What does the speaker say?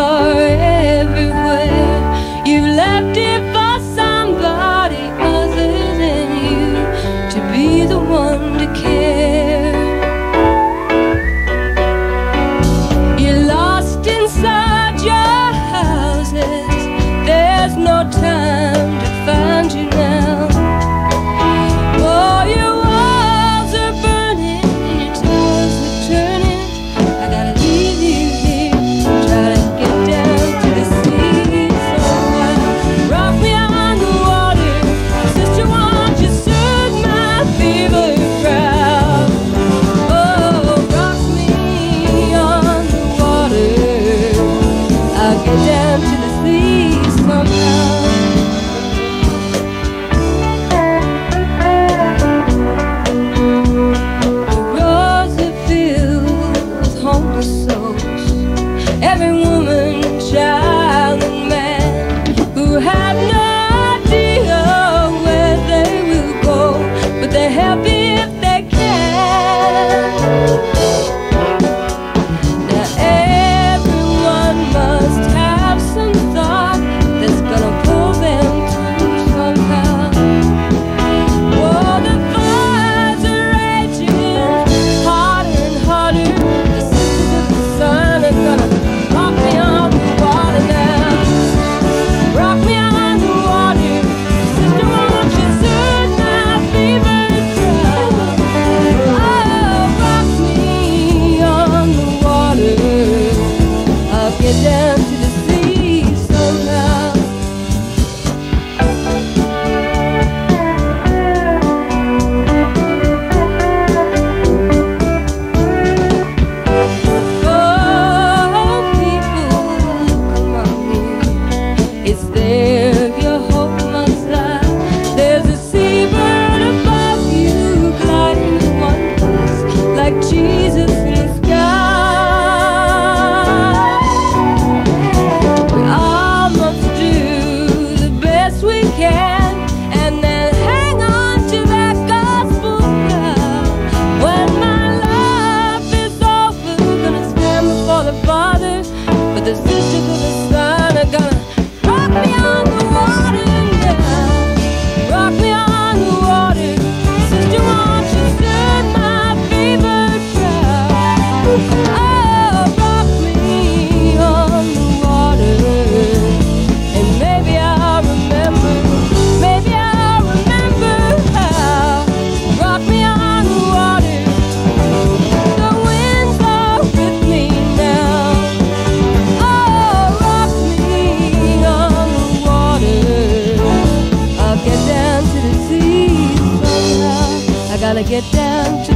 are everywhere. You left it for somebody other than you to be the one to care. You're lost inside your houses. There's no time to find you now. Get down to